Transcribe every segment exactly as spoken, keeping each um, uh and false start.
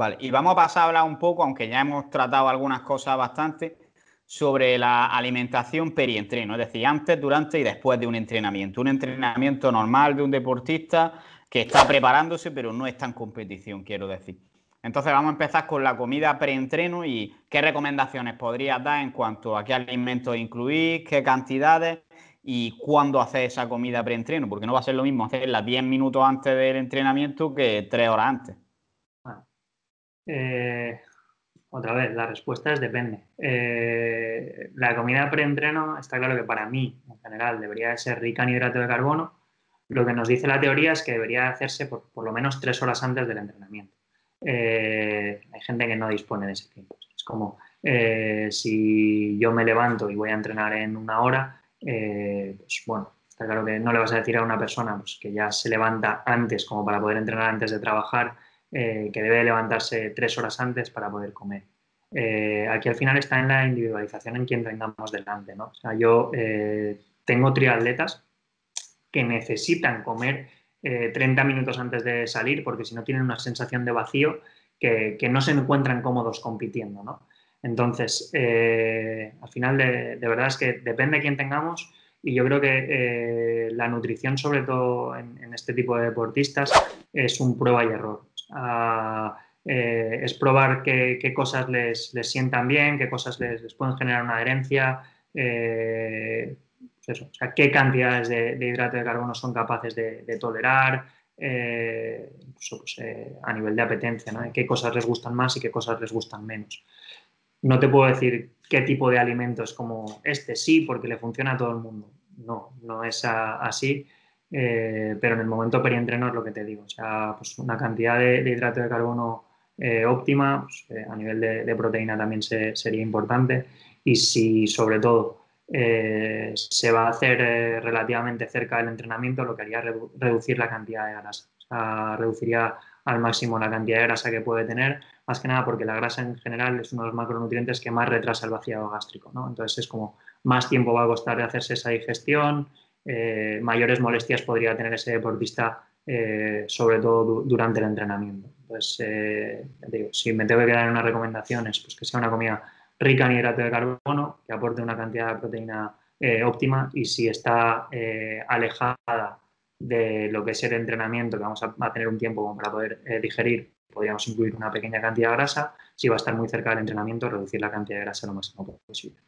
Vale, y vamos a pasar a hablar un poco, aunque ya hemos tratado algunas cosas bastante, sobre la alimentación perientreno, es decir, antes, durante y después de un entrenamiento. Un entrenamiento normal de un deportista que está preparándose, pero no está en competición, quiero decir. Entonces vamos a empezar con la comida preentreno y qué recomendaciones podrías dar en cuanto a qué alimentos incluir, qué cantidades y cuándo hacer esa comida preentreno, porque no va a ser lo mismo hacerla diez minutos antes del entrenamiento que tres horas antes. Eh, otra vez, la respuesta es depende. Eh, la comida preentreno está claro que para mí, en general, debería ser rica en hidrato de carbono. Lo que nos dice la teoría es que debería hacerse por, por lo menos tres horas antes del entrenamiento. Eh, hay gente que no dispone de ese tiempo. Es como eh, si yo me levanto y voy a entrenar en una hora, eh, pues bueno, está claro que no le vas a decir a una persona pues, que ya se levanta antes como para poder entrenar antes de trabajar, Eh, que debe levantarse tres horas antes para poder comer. Eh, aquí al final está en la individualización en quien tengamos delante, ¿no? O sea, yo eh, tengo triatletas que necesitan comer eh, treinta minutos antes de salir porque si no tienen una sensación de vacío que, que no se encuentran cómodos compitiendo, ¿no? Entonces, eh, al final de, de verdad es que depende de quién tengamos. Y yo creo que eh, la nutrición, sobre todo en, en este tipo de deportistas, es un prueba y error. A, eh, es probar qué, qué cosas les, les sientan bien, qué cosas les, les pueden generar una adherencia, eh, pues eso, o sea, qué cantidades de, de hidrato de carbono son capaces de, de tolerar, eh, pues, pues, eh, a nivel de apetencia, ¿no? Qué cosas les gustan más y qué cosas les gustan menos. No te puedo decir qué tipo de alimento es como este sí porque le funciona a todo el mundo. No, no es a, así. Eh, pero en el momento perientreno es lo que te digo, o sea, pues una cantidad de, de hidrato de carbono eh, óptima, pues, eh, a nivel de, de proteína también se, sería importante y si sobre todo eh, se va a hacer eh, relativamente cerca del entrenamiento, lo que haría es redu reducir la cantidad de grasa, o sea, reduciría al máximo la cantidad de grasa que puede tener, más que nada porque la grasa en general es uno de los macronutrientes que más retrasa el vaciado gástrico, ¿no? Entonces es como más tiempo va a costar de hacerse esa digestión. Eh, mayores molestias podría tener ese deportista, eh, sobre todo du durante el entrenamiento. Entonces, eh, digo, si me tengo que quedar en unas recomendaciones, pues que sea una comida rica en hidrato de carbono, que aporte una cantidad de proteína eh, óptima y si está eh, alejada de lo que es el entrenamiento, que vamos a, a tener un tiempo como para poder eh, digerir, podríamos incluir una pequeña cantidad de grasa. Si va a estar muy cerca del entrenamiento, reducir la cantidad de grasa lo máximo posible.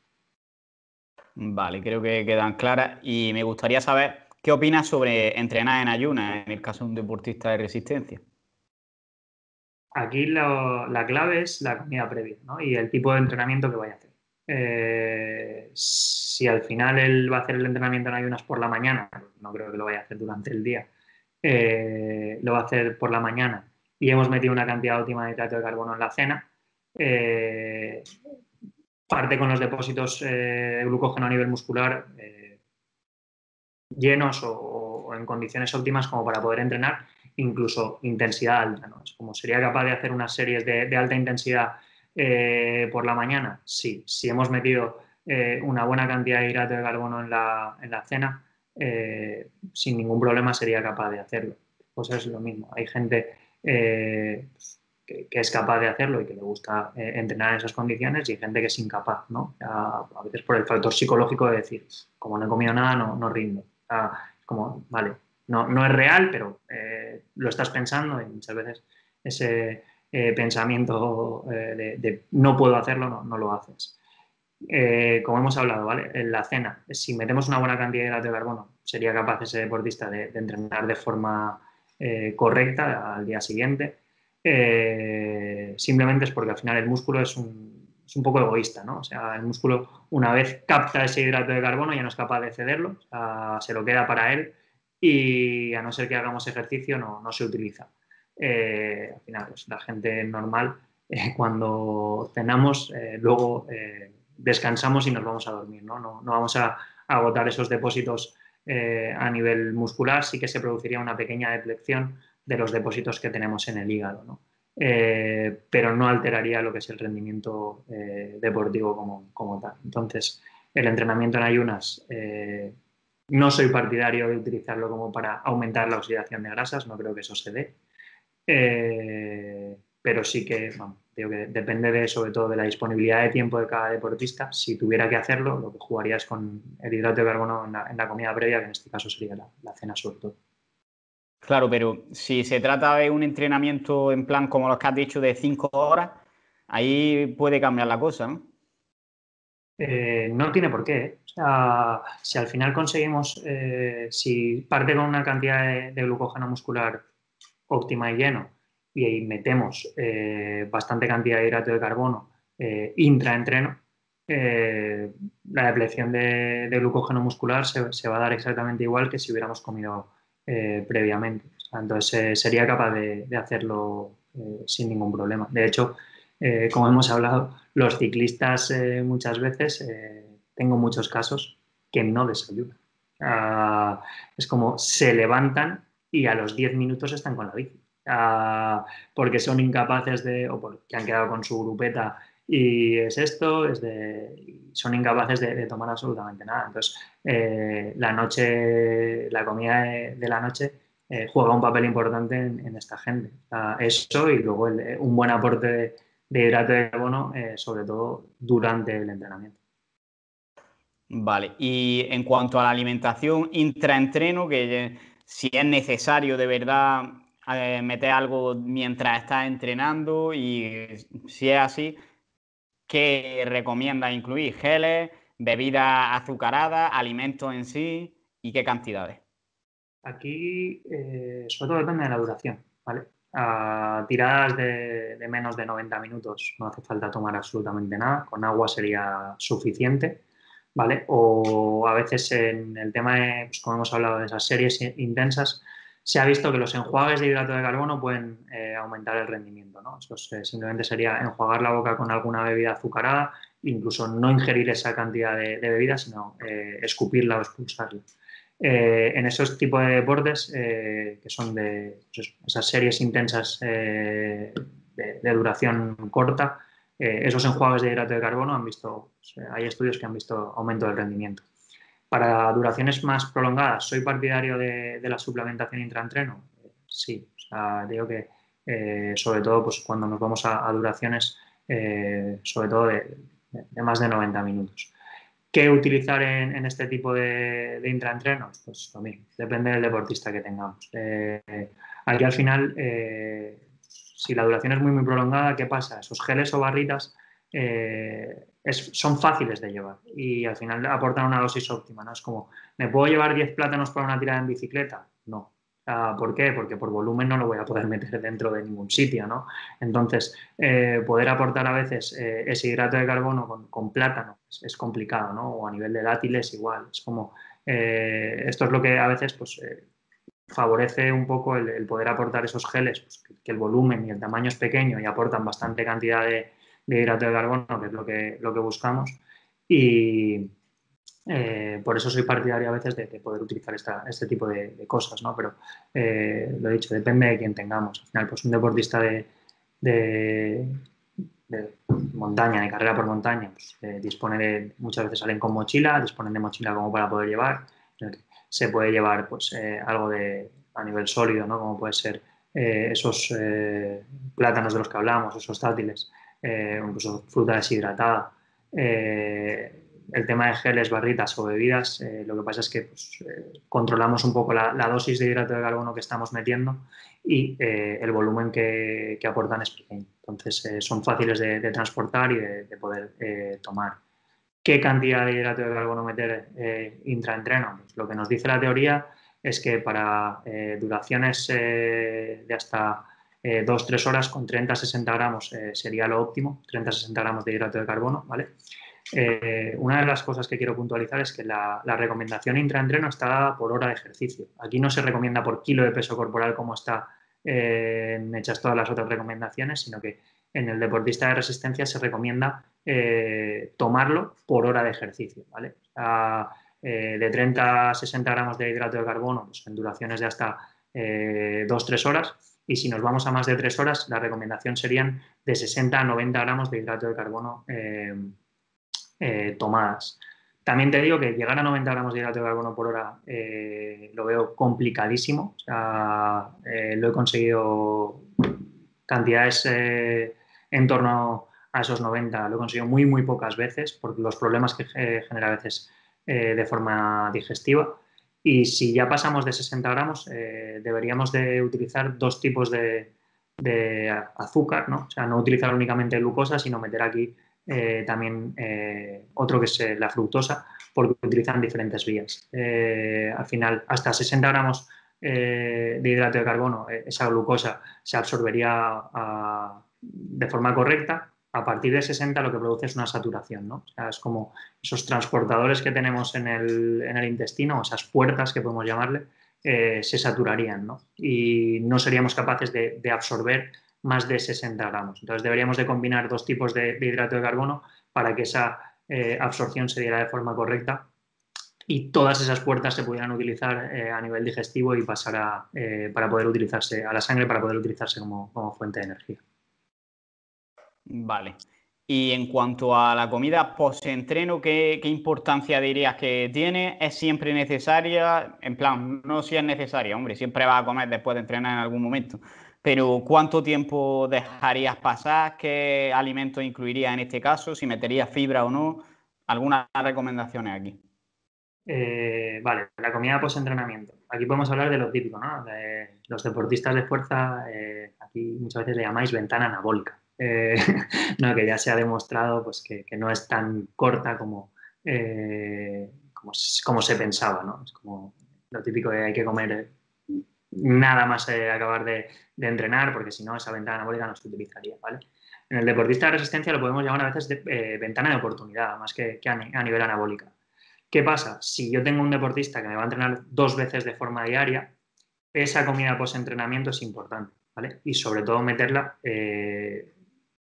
Vale, creo que quedan claras y me gustaría saber qué opinas sobre entrenar en ayunas en el caso de un deportista de resistencia. Aquí lo, la clave es la comida previa, ¿no? Y el tipo de entrenamiento que vaya a hacer. Eh, si al final él va a hacer el entrenamiento en ayunas por la mañana, no creo que lo vaya a hacer durante el día, eh, lo va a hacer por la mañana y hemos metido una cantidad óptima de hidrato de carbono en la cena, eh, parte con los depósitos eh, de glucógeno a nivel muscular eh, llenos o, o en condiciones óptimas como para poder entrenar, incluso intensidad alta, ¿no? Es como sería capaz de hacer unas series de, de alta intensidad eh, por la mañana, sí. Si hemos metido eh, una buena cantidad de hidrato de carbono en la, en la cena, eh, sin ningún problema sería capaz de hacerlo. Pues es lo mismo. Hay gente Eh, pues, Que, que es capaz de hacerlo y que le gusta eh, entrenar en esas condiciones y hay gente que es incapaz, ¿no? A, a veces por el factor psicológico de decir, como no he comido nada, no, no rindo. A, como, vale, no, no es real, pero eh, lo estás pensando y muchas veces ese eh, pensamiento eh, de, de no puedo hacerlo, no, no lo haces. Eh, como hemos hablado, ¿vale? En la cena, si metemos una buena cantidad de hidrato de carbono, sería capaz ese deportista de, de entrenar de forma eh, correcta al día siguiente. Eh, simplemente es porque al final el músculo es un, es un poco egoísta, ¿no? O sea, el músculo una vez capta ese hidrato de carbono ya no es capaz de cederlo, o sea, se lo queda para él y a no ser que hagamos ejercicio no, no se utiliza. Eh, al final, pues la gente normal eh, cuando cenamos eh, luego eh, descansamos y nos vamos a dormir, ¿no? No, no vamos a agotar esos depósitos eh, a nivel muscular, sí que se produciría una pequeña depleción de los depósitos que tenemos en el hígado, ¿no? Eh, pero no alteraría lo que es el rendimiento eh, deportivo como, como tal. Entonces, el entrenamiento en ayunas, eh, no soy partidario de utilizarlo como para aumentar la oxidación de grasas, no creo que eso se dé. Eh, pero sí que, bueno, digo que depende de, sobre todo de la disponibilidad de tiempo de cada deportista. Si tuviera que hacerlo, lo que jugaría es con el hidrato de carbono en la, en la comida previa, que en este caso sería la, la cena sobre todo. Claro, pero si se trata de un entrenamiento en plan, como los que has dicho, de cinco horas, ahí puede cambiar la cosa, ¿no? Eh, no tiene por qué. O sea, si al final conseguimos, eh, si parte con una cantidad de, de glucógeno muscular óptima y lleno, y ahí metemos eh, bastante cantidad de hidrato de carbono eh, intraentreno, eh, la depleción de, de glucógeno muscular se, se va a dar exactamente igual que si hubiéramos comido eh, previamente. O sea, entonces eh, sería capaz de, de hacerlo eh, sin ningún problema. De hecho, eh, como hemos hablado, los ciclistas eh, muchas veces, eh, tengo muchos casos que no desayunan. Ah, es como se levantan y a los diez minutos están con la bici. Ah, porque son incapaces de, o porque han quedado con su grupeta y es esto, es de, son incapaces de, de tomar absolutamente nada. Entonces, eh, la noche, la comida de, de la noche eh, juega un papel importante en, en esta gente. Ah, eso y luego el, un buen aporte de, de hidrato de carbono, eh, sobre todo durante el entrenamiento. Vale, y en cuanto a la alimentación intraentreno, que si es necesario de verdad meter algo mientras estás entrenando, y si es así, ¿qué recomiendas incluir? ¿Geles, bebidas azucaradas, alimentos en sí y qué cantidades? Aquí eh, sobre todo depende de la duración, ¿vale? A tiradas de, de menos de noventa minutos no hace falta tomar absolutamente nada, con agua sería suficiente, ¿vale? O a veces en el tema de, pues, como hemos hablado de esas series intensas, se ha visto que los enjuagues de hidrato de carbono pueden eh, aumentar el rendimiento, ¿no? Eso es, eh, simplemente sería enjuagar la boca con alguna bebida azucarada, incluso no ingerir esa cantidad de, de bebida, sino eh, escupirla o expulsarla. Eh, en esos tipos de deportes, eh, que son de pues, esas series intensas eh, de, de duración corta, eh, esos enjuagues de hidrato de carbono han visto, pues, hay estudios que han visto aumento del rendimiento. Para duraciones más prolongadas, ¿soy partidario de, de la suplementación intraentreno? Sí, o sea, digo que eh, sobre todo pues, cuando nos vamos a, a duraciones eh, sobre todo de, de más de noventa minutos. ¿Qué utilizar en, en este tipo de, de intraentrenos? Pues lo mismo, depende del deportista que tengamos. Eh, aquí al final, eh, si la duración es muy, muy prolongada, ¿qué pasa? Esos geles o barritas Eh, es, son fáciles de llevar y al final aportan una dosis óptima, ¿no? Es como, ¿me puedo llevar diez plátanos para una tirada en bicicleta? No. ¿Ah, por qué? Porque por volumen no lo voy a poder meter dentro de ningún sitio, ¿no? Entonces, eh, poder aportar a veces eh, ese hidrato de carbono con, con plátano es, es complicado, ¿no? O a nivel de dátiles igual. Es como, eh, esto es lo que a veces pues, eh, favorece un poco el, el poder aportar esos geles, pues, que, que el volumen y el tamaño es pequeño y aportan bastante cantidad de de hidrato de carbono, que es lo que, lo que buscamos, y eh, por eso soy partidario a veces de, de poder utilizar esta, este tipo de, de cosas, ¿no? Pero eh, lo he dicho, depende de quién tengamos. Al final, pues un deportista de, de, de montaña, de carrera por montaña, pues, eh, dispone de, muchas veces salen con mochila, disponen de mochila como para poder llevar, se puede llevar pues eh, algo de, a nivel sólido, ¿no? Como puede ser eh, esos eh, plátanos de los que hablamos, esos dátiles, Eh, incluso fruta deshidratada. Eh, el tema de geles, barritas o bebidas, eh, lo que pasa es que pues, eh, controlamos un poco la, la dosis de hidrato de carbono que estamos metiendo y eh, el volumen que, que aportan es pequeño. Entonces eh, son fáciles de, de transportar y de, de poder eh, tomar. ¿Qué cantidad de hidrato de carbono meter eh, intraentreno? Pues lo que nos dice la teoría es que para eh, duraciones eh, de hasta Eh, dos, tres horas con treinta a sesenta gramos eh, sería lo óptimo, treinta a sesenta gramos de hidrato de carbono, ¿vale? Eh, una de las cosas que quiero puntualizar es que la, la recomendación intraentreno está dada por hora de ejercicio. Aquí no se recomienda por kilo de peso corporal como están eh, hechas todas las otras recomendaciones, sino que en el deportista de resistencia se recomienda eh, tomarlo por hora de ejercicio, ¿vale? A, eh, de treinta a sesenta gramos de hidrato de carbono, pues en duraciones de hasta eh, dos, tres horas. Y si nos vamos a más de tres horas, la recomendación serían de sesenta a noventa gramos de hidrato de carbono eh, eh, tomadas. También te digo que llegar a noventa gramos de hidrato de carbono por hora eh, lo veo complicadísimo. O sea, eh, lo he conseguido cantidades eh, en torno a esos noventa. Lo he conseguido muy, muy pocas veces por los problemas que eh, genera a veces eh, de forma digestiva. Y si ya pasamos de sesenta gramos, eh, deberíamos de utilizar dos tipos de, de azúcar, ¿no? O sea, no utilizar únicamente glucosa, sino meter aquí eh, también eh, otro que es eh, la fructosa, porque utilizan diferentes vías. Eh, al final, hasta sesenta gramos eh, de hidrato de carbono, eh, esa glucosa se absorbería a, de forma correcta. A partir de sesenta lo que produce es una saturación, ¿no? O sea, es como esos transportadores que tenemos en el, en el intestino, esas puertas que podemos llamarle, eh, se saturarían, ¿no? Y no seríamos capaces de, de absorber más de sesenta gramos. Entonces deberíamos de combinar dos tipos de, de hidrato de carbono para que esa eh, absorción se diera de forma correcta y todas esas puertas se pudieran utilizar eh, a nivel digestivo y pasar a, eh, para poder utilizarse a la sangre, para poder utilizarse como, como fuente de energía. Vale. Y en cuanto a la comida post-entreno, ¿qué, ¿qué importancia dirías que tiene? ¿Es siempre necesaria? En plan, no si es necesaria, hombre, siempre vas a comer después de entrenar en algún momento. Pero ¿cuánto tiempo dejarías pasar? ¿Qué alimentos incluirías en este caso? ¿Si meterías fibra o no? ¿Algunas recomendaciones aquí? Eh, vale, la comida post-entrenamiento. Aquí podemos hablar de lo típico, ¿no? De los deportistas de fuerza, eh, aquí muchas veces le llamáis ventana anabólica. Eh, no, que ya se ha demostrado pues, que, que no es tan corta como, eh, como, como se pensaba, ¿no? Es como lo típico de hay que comer nada más eh, acabar de, de entrenar, porque si no esa ventana anabólica no se utilizaría, ¿vale? En el deportista de resistencia lo podemos llamar a veces de, eh, ventana de oportunidad, más que, que a, a nivel anabólica. ¿Qué pasa? Si yo tengo un deportista que me va a entrenar dos veces de forma diaria, esa comida post-entrenamiento es importante, ¿vale? Y sobre todo meterla... Eh,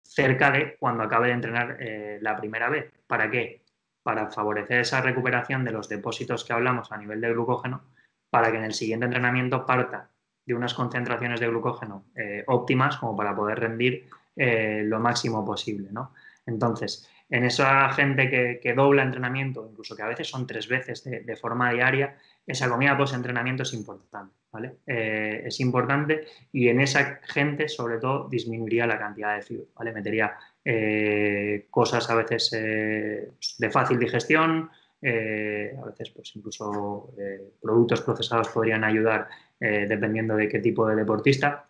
cerca de cuando acabe de entrenar eh, la primera vez. ¿Para qué? Para favorecer esa recuperación de los depósitos que hablamos a nivel de glucógeno, para que en el siguiente entrenamiento parta de unas concentraciones de glucógeno eh, óptimas como para poder rendir eh, lo máximo posible, ¿no? Entonces, en esa gente que, que dobla entrenamiento, incluso que a veces son tres veces de, de forma diaria, esa comida post-entrenamiento es importante, ¿vale? Eh, es importante y en esa gente, sobre todo, disminuiría la cantidad de fibra, ¿vale? Metería eh, cosas a veces eh, de fácil digestión, eh, a veces pues incluso eh, productos procesados podrían ayudar eh, dependiendo de qué tipo de deportista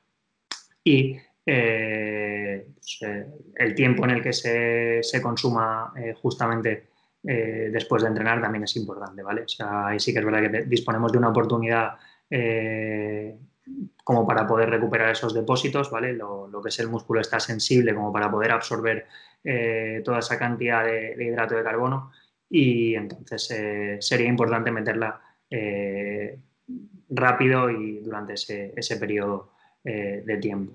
y... Eh, pues, eh, el tiempo en el que se, se consuma eh, justamente eh, después de entrenar también es importante, ¿vale? O sea, ahí sí que es verdad que te, disponemos de una oportunidad eh, como para poder recuperar esos depósitos, ¿vale? Lo, lo que es el músculo está sensible como para poder absorber eh, toda esa cantidad de, de hidrato de carbono y entonces eh, sería importante meterla eh, rápido y durante ese, ese periodo eh, de tiempo.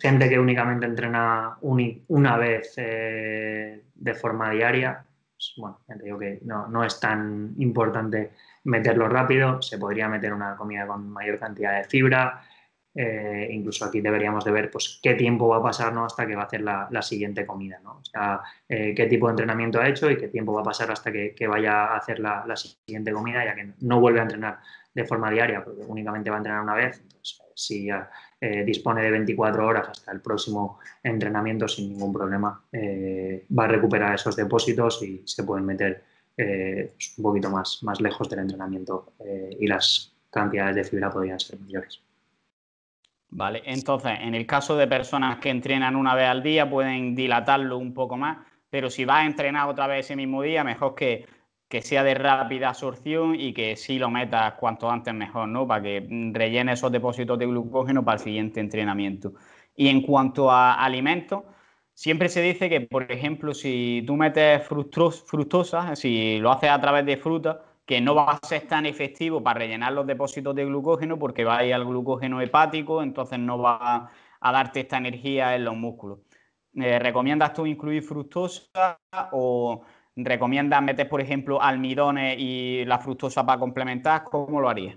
Gente que únicamente entrena un, una vez eh, de forma diaria, pues, bueno, ya te digo que no, no es tan importante meterlo rápido, se podría meter una comida con mayor cantidad de fibra, eh, incluso aquí deberíamos de ver pues, qué tiempo va a pasar, ¿no? Hasta que va a hacer la, la siguiente comida, ¿no? O sea, eh, qué tipo de entrenamiento ha hecho y qué tiempo va a pasar hasta que, que vaya a hacer la, la siguiente comida, ya que no vuelve a entrenar de forma diaria, porque únicamente va a entrenar una vez, entonces si ya eh, dispone de veinticuatro horas hasta el próximo entrenamiento sin ningún problema, eh, va a recuperar esos depósitos y se pueden meter eh, un poquito más, más lejos del entrenamiento eh, y las cantidades de fibra podrían ser mayores. Vale, entonces en el caso de personas que entrenan una vez al día pueden dilatarlo un poco más, pero si vas a entrenar otra vez ese mismo día, mejor que... que sea de rápida absorción y que sí lo metas cuanto antes mejor, ¿no? Para que rellene esos depósitos de glucógeno para el siguiente entrenamiento. Y en cuanto a alimentos, siempre se dice que, por ejemplo, si tú metes fructosa, si lo haces a través de fruta, que no va a ser tan efectivo para rellenar los depósitos de glucógeno porque va a ir al glucógeno hepático, entonces no va a darte esta energía en los músculos. Eh, ¿Recomiendas tú incluir fructosa o...? ¿Recomiendas meter, por ejemplo, almidones y la fructosa para complementar? ¿Cómo lo harías?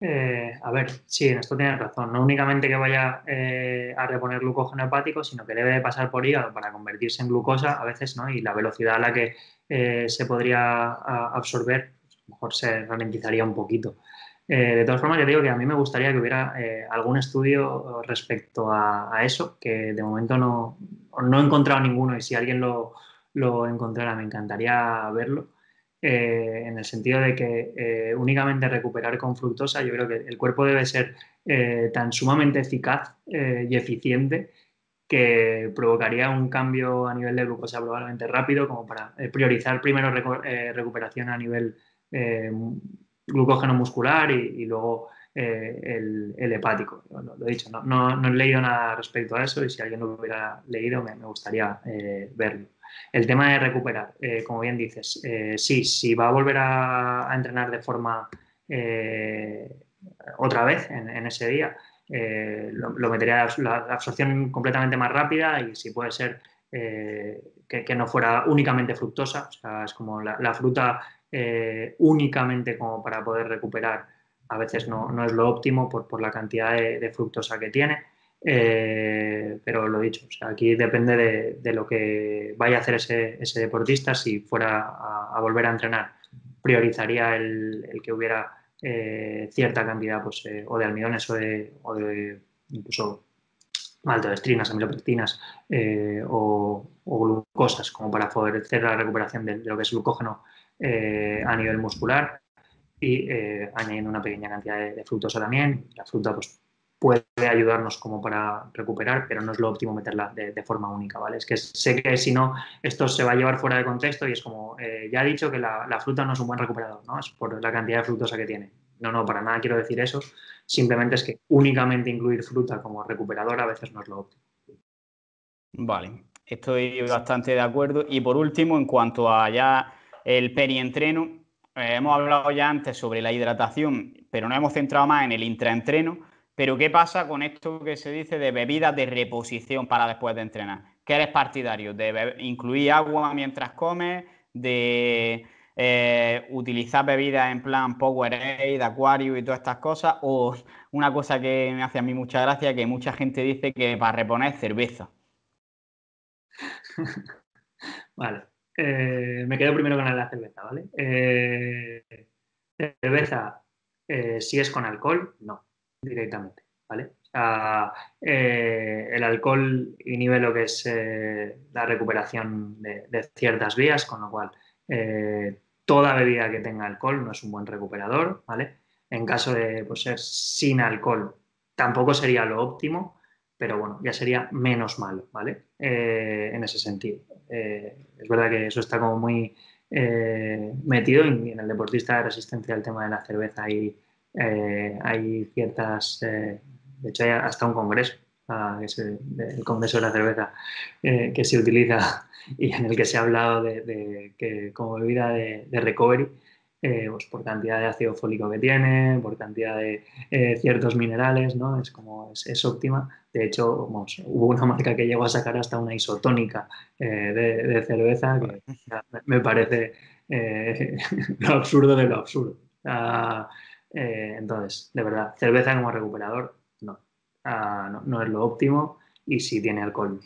Eh, a ver, sí, en esto tienes razón. No únicamente que vaya eh, a reponer glucógeno hepático, sino que debe pasar por hígado para convertirse en glucosa a veces, ¿no? Y la velocidad a la que eh, se podría a, absorber, a lo mejor se ralentizaría un poquito. Eh, de todas formas, yo digo que a mí me gustaría que hubiera eh, algún estudio respecto a, a eso, que de momento no, no he encontrado ninguno, y si alguien lo, lo encontrara me encantaría verlo, eh, en el sentido de que eh, únicamente recuperar con fructosa, yo creo que el cuerpo debe ser eh, tan sumamente eficaz eh, y eficiente que provocaría un cambio a nivel de glucosa probablemente rápido, como para eh, priorizar primero recu- eh, recuperación a nivel eh, glucógeno muscular y, y luego eh, el, el hepático. Lo, lo he dicho, no, no, no he leído nada respecto a eso, y si alguien lo hubiera leído me, me gustaría eh, verlo. El tema de recuperar, eh, como bien dices, eh, sí, si va a volver a, a entrenar de forma eh, otra vez en, en ese día, eh, lo, lo metería la absorción completamente más rápida, y si puede ser eh, que, que no fuera únicamente fructosa, o sea, es como la, la fruta Eh, únicamente como para poder recuperar, a veces no, no es lo óptimo por, por la cantidad de, de fructosa que tiene, eh, pero lo dicho, o sea, aquí depende de, de lo que vaya a hacer ese, ese deportista. Si fuera a, a volver a entrenar, priorizaría el, el que hubiera eh, cierta cantidad pues, eh, o de almidones o de, o de incluso maltodextrinas, amilopectinas eh, o, o glucosas, como para favorecer la recuperación de, de lo que es glucógeno Eh, a nivel muscular, y eh, añadiendo una pequeña cantidad de, de fructosa también. La fruta pues, puede ayudarnos como para recuperar, pero no es lo óptimo meterla de, de forma única, ¿vale? Es que sé que si no, esto se va a llevar fuera de contexto y es como, eh, ya he dicho que la, la fruta no es un buen recuperador, ¿no? Es por la cantidad de fructosa que tiene. No, no, para nada quiero decir eso, simplemente es que únicamente incluir fruta como recuperador a veces no es lo óptimo. Vale, estoy bastante de acuerdo. Y por último, en cuanto a ya el perientreno, eh, hemos hablado ya antes sobre la hidratación, pero nos hemos centrado más en el intraentreno. Pero ¿qué pasa con esto que se dice de bebidas de reposición para después de entrenar? ¿Qué eres partidario? ¿De incluir agua mientras comes? ¿De eh, utilizar bebidas en plan Powerade, Aquarius y todas estas cosas? O una cosa que me hace a mí mucha gracia, que mucha gente dice que para reponer cerveza. Vale. Eh, me quedo primero con la de la cerveza, ¿vale? Eh, cerveza, eh, si es con alcohol, no, directamente, ¿vale? O sea, eh, el alcohol inhibe lo que es eh, la recuperación de, de ciertas vías, con lo cual eh, toda bebida que tenga alcohol no es un buen recuperador, ¿vale? En caso de pues, ser sin alcohol, tampoco sería lo óptimo, pero bueno, ya sería menos malo, ¿vale? Eh, en ese sentido. Eh, es verdad que eso está como muy eh, metido en, en el deportista de resistencia al tema de la cerveza. Hay, eh, hay ciertas... Eh, de hecho, hay hasta un congreso, ah, que es el, el Congreso de la Cerveza, eh, que se utiliza y en el que se ha hablado de, de que como bebida de, de recovery, eh, pues por cantidad de ácido fólico que tiene, por cantidad de eh, ciertos minerales, ¿no? Es como, es, es óptima. De hecho, vamos, hubo una marca que llegó a sacar hasta una isotónica eh, de, de cerveza, que me parece eh, lo absurdo de lo absurdo. Ah, eh, entonces, de verdad, cerveza como recuperador, no. Ah, no, no es lo óptimo, y si tiene alcohol.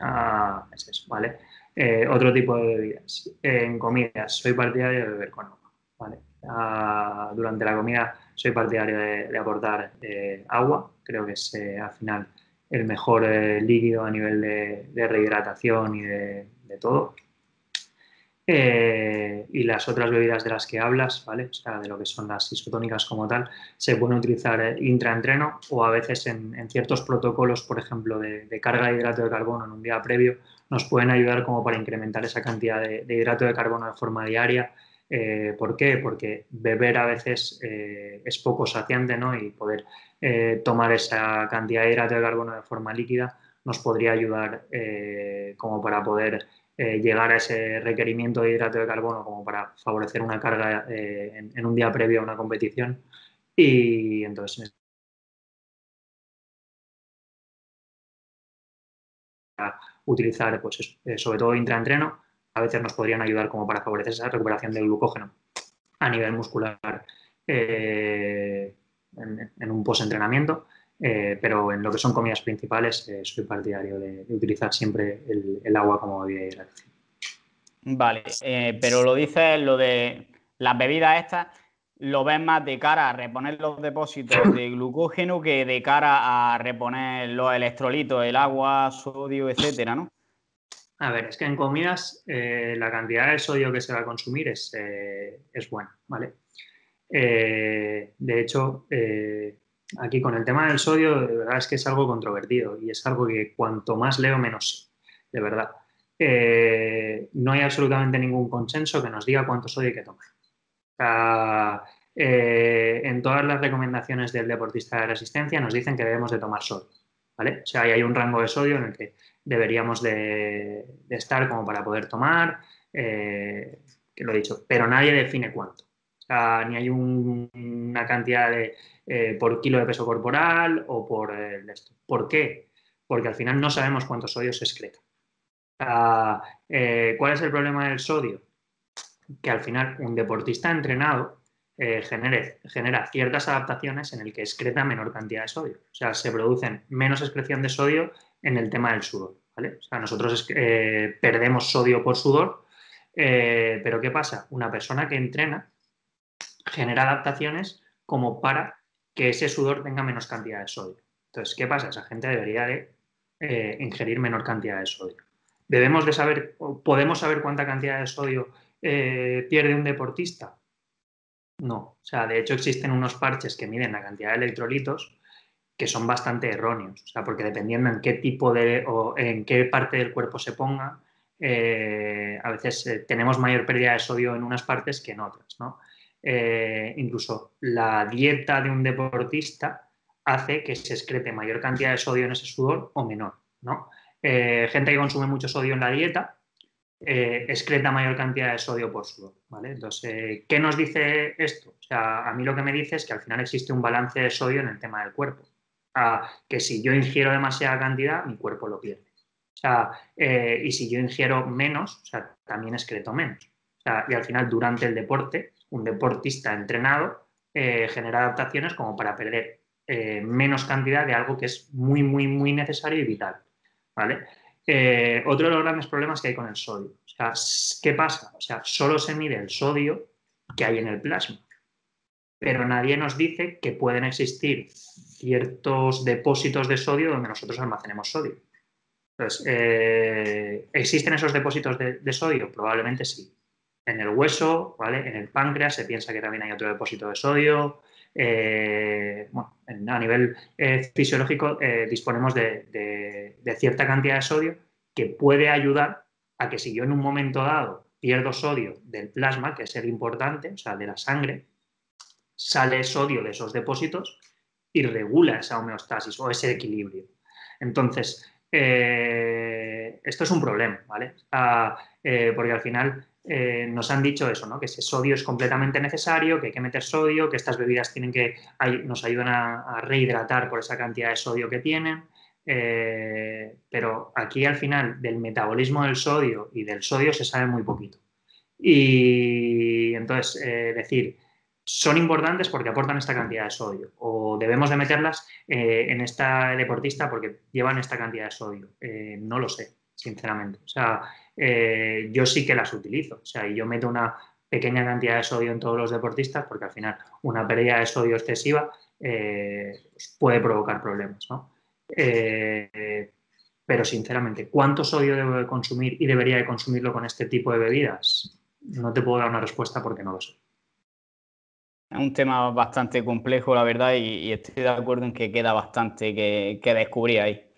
Ah, es eso, ¿vale? Eh, otro tipo de bebidas. En comidas, soy partidario de beber con agua, ¿vale? Ah, durante la comida soy partidario de, de aportar eh, agua. Creo que es eh, al final el mejor eh, líquido a nivel de, de rehidratación y de, de todo. Eh, y las otras bebidas de las que hablas, ¿vale? O sea, de lo que son las isotónicas como tal, se pueden utilizar eh, intraentreno, o a veces en, en ciertos protocolos, por ejemplo, de, de carga de hidrato de carbono en un día previo, nos pueden ayudar como para incrementar esa cantidad de, de hidrato de carbono de forma diaria. Eh, ¿Por qué? Porque beber a veces eh, es poco saciante, ¿no? Y poder eh, tomar esa cantidad de hidrato de carbono de forma líquida nos podría ayudar eh, como para poder eh, llegar a ese requerimiento de hidrato de carbono como para favorecer una carga eh, en, en un día previo a una competición. Y entonces para utilizar pues, sobre todo intraentreno, a veces nos podrían ayudar como para favorecer esa recuperación del glucógeno a nivel muscular eh, en, en un post-entrenamiento, eh, pero en lo que son comidas principales eh, soy partidario de, de utilizar siempre el, el agua como bebida de hidratación. Vale, eh, pero lo dices lo de las bebidas estas, lo ves más de cara a reponer los depósitos de glucógeno que de cara a reponer los electrolitos, el agua, sodio, etcétera, ¿no? A ver, es que en comidas eh, la cantidad de sodio que se va a consumir es, eh, es buena, ¿vale? Eh, de hecho, eh, aquí con el tema del sodio, de verdad es que es algo controvertido y es algo que cuanto más leo, menos sé, de verdad. Eh, no hay absolutamente ningún consenso que nos diga cuánto sodio hay que tomar. Uh, eh, en todas las recomendaciones del deportista de resistencia nos dicen que debemos de tomar sodio, ¿vale? O sea, hay un rango de sodio en el que deberíamos de, de estar como para poder tomar, eh, que lo he dicho, pero nadie define cuánto. O sea, ni hay un, una cantidad de, eh, por kilo de peso corporal o por eh, esto. ¿Por qué? Porque al final no sabemos cuánto sodio se excreta. Uh, eh, ¿Cuál es el problema del sodio? Que al final un deportista entrenado eh, genere, genera ciertas adaptaciones en el que excreta menor cantidad de sodio. O sea, se producen menos excreción de sodio en el tema del sudor, ¿vale? O sea, nosotros eh, perdemos sodio por sudor, eh, pero ¿qué pasa? Una persona que entrena genera adaptaciones como para que ese sudor tenga menos cantidad de sodio. Entonces, ¿qué pasa? Esa gente debería de eh, ingerir menor cantidad de sodio. Debemos de saber, podemos saber cuánta cantidad de sodio Eh, pierde un deportista. No, o sea, de hecho existen unos parches que miden la cantidad de electrolitos que son bastante erróneos, o sea, porque dependiendo en qué tipo de o en qué parte del cuerpo se ponga, eh, a veces eh, tenemos mayor pérdida de sodio en unas partes que en otras, ¿no? Eh, incluso la dieta de un deportista hace que se excrete mayor cantidad de sodio en ese sudor o menor, ¿no? Eh, gente que consume mucho sodio en la dieta Eh, excreta mayor cantidad de sodio por sudor, ¿vale? Entonces, eh, ¿qué nos dice esto? O sea, a mí lo que me dice es que al final existe un balance de sodio en el tema del cuerpo, ah, que si yo ingiero demasiada cantidad, mi cuerpo lo pierde. O sea, eh, y si yo ingiero menos, o sea, también excreto menos. O sea, y al final, durante el deporte, un deportista entrenado eh, genera adaptaciones como para perder eh, menos cantidad de algo que es muy, muy, muy necesario y vital, ¿vale? Eh, otro de los grandes problemas que hay con el sodio. O sea, ¿qué pasa? O sea, solo se mide el sodio que hay en el plasma, pero nadie nos dice que pueden existir ciertos depósitos de sodio donde nosotros almacenemos sodio. Entonces, eh, ¿existen esos depósitos de, de sodio? Probablemente sí. En el hueso, ¿vale? En el páncreas se piensa que también hay otro depósito de sodio. Eh, bueno, a nivel eh, fisiológico eh, disponemos de, de, de cierta cantidad de sodio que puede ayudar a que si yo en un momento dado pierdo sodio del plasma, que es el importante, o sea, de la sangre, sale sodio de esos depósitos y regula esa homeostasis o ese equilibrio. Entonces, eh, esto es un problema, ¿vale? Ah, eh, porque al final Eh, nos han dicho eso, ¿no? Que ese sodio es completamente necesario, que hay que meter sodio, que estas bebidas tienen que, hay, nos ayudan a, a rehidratar por esa cantidad de sodio que tienen, eh, pero aquí al final del metabolismo del sodio y del sodio se sabe muy poquito. Y entonces, eh, decir, son importantes porque aportan esta cantidad de sodio, o debemos de meterlas eh, en esta deportista porque llevan esta cantidad de sodio, eh, no lo sé, sinceramente. O sea, eh, yo sí que las utilizo. O sea, yo meto una pequeña cantidad de sodio en todos los deportistas porque al final una pérdida de sodio excesiva eh, puede provocar problemas, ¿no? Eh, pero, sinceramente, ¿cuánto sodio debo de consumir y debería de consumirlo con este tipo de bebidas? No te puedo dar una respuesta porque no lo sé. Es un tema bastante complejo, la verdad, y, y estoy de acuerdo en que queda bastante que, que descubrir ahí.